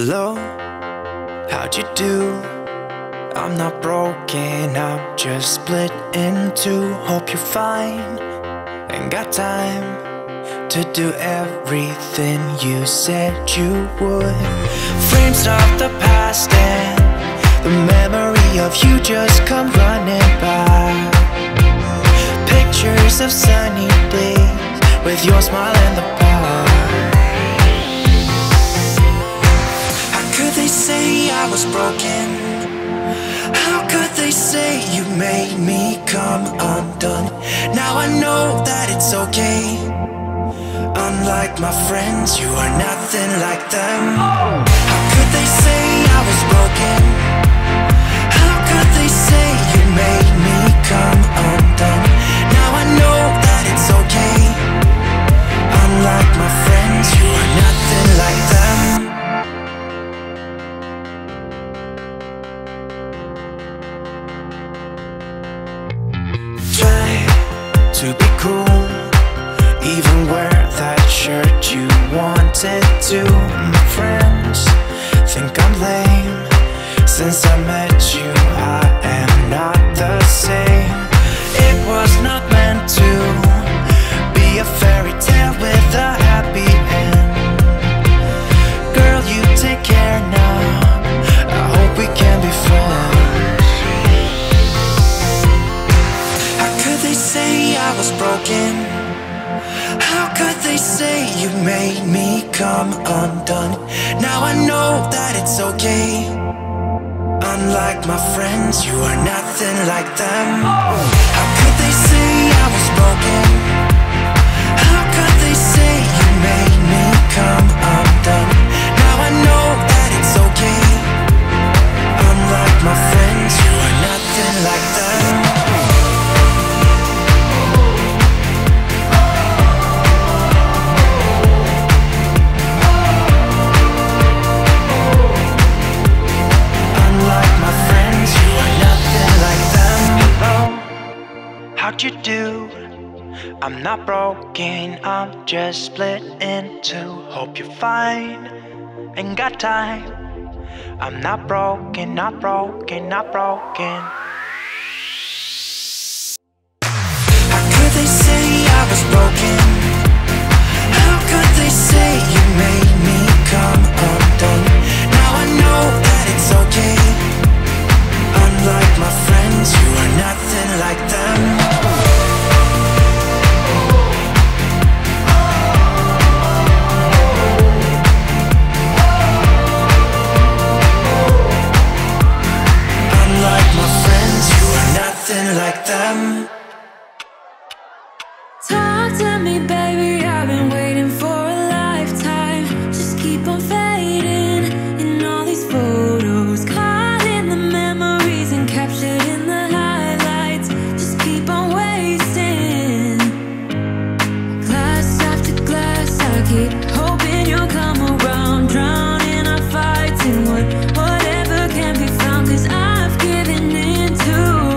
Hello, how'd you do? I'm not broken, I'm just split in two. Hope you're fine, ain't got time to do everything you said you would. Frames of the past and the memory of you just come running by. Pictures of sunny days with your smile and the bar. They say I was broken. How could they say you made me come undone? Now I know that it's okay. Unlike my friends, you are nothing like them. How could they say I was broken? How could they say you made me come undone? Now I know that it's okay. Unlike my friends, you are nothing like them. To be cool, even wear that shirt you wanted to. My friends think I'm lame. Since I met you, I am not the same. It was not meant to be a fairy tale with a happy end. Girl, you take care now. I hope we can be friends. How could they say I was broken? How could they say you made me come undone? Now I know that it's okay. Unlike my friends, you are nothing like them. How could they say I was broken? How could they say you made me come undone? Now I know that it's okay. Unlike my friends, you are nothing like them. How'd you do? I'm not broken, I'm just split in two. Hope you're fine, ain't got time. I'm not broken, not broken, not broken. How could they say I was broken? How could they say you made me come undone? Now I know that it's okay. Unlike my friends, you are nothing like them. Like them. Talk to me, baby, I've been waiting for a lifetime. Just keep on fading in all these photos, caught in the memories and captured in the highlights. Just keep on wasting glass after glass. I keep hoping you'll come around, drowning our fights in whatever can be found. Cause I've given in to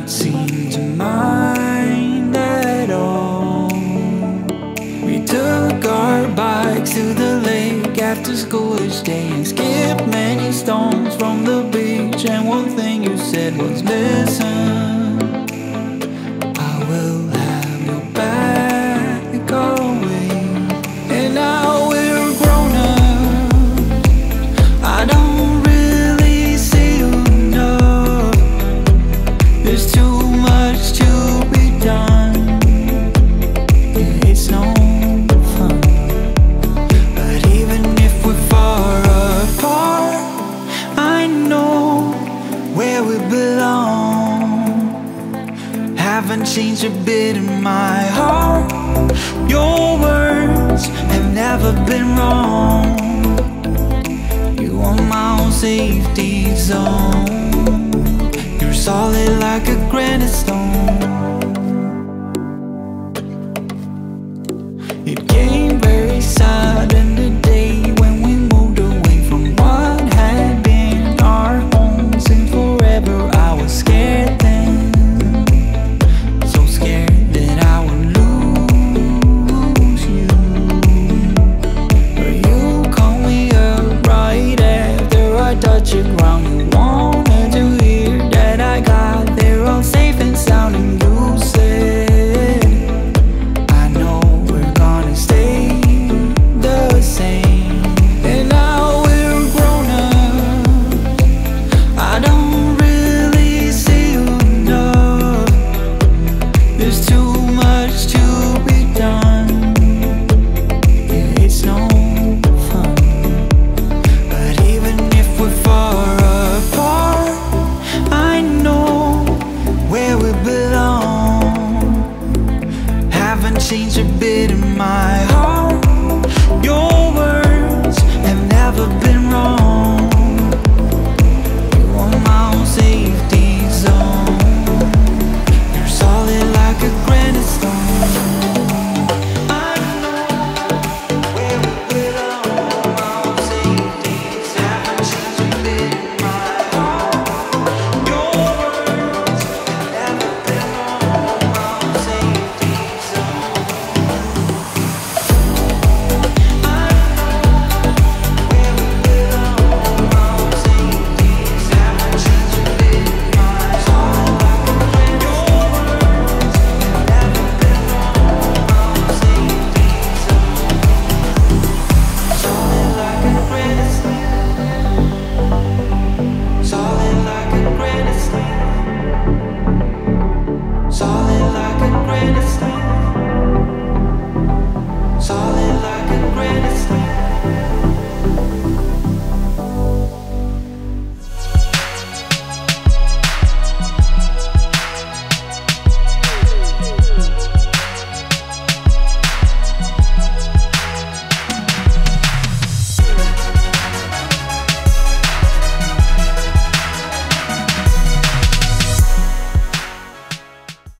not seem to mind at all. We took our bikes to the lake after school each day and skipped many stones from the beach. And one thing you said was, listen, haven't changed a bit in my heart. Your words have never been wrong. You are my own safety zone. You're solid like a granite stone.